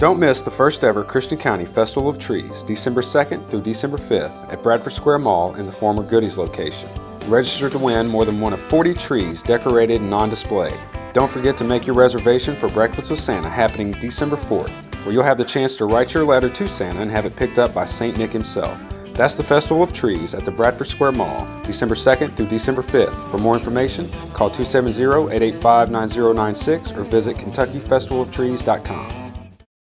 Don't miss the first ever Christian County Festival of Trees, December 2nd through December 5th at Bradford Square Mall in the former Goodies location. Register to win more than one of 40 trees decorated and on display. Don't forget to make your reservation for Breakfast with Santa happening December 4th, where you'll have the chance to write your letter to Santa and have it picked up by St. Nick himself. That's the Festival of Trees at the Bradford Square Mall, December 2nd through December 5th. For more information, call 270-885-9096 or visit KentuckyFestivalOfTrees.com.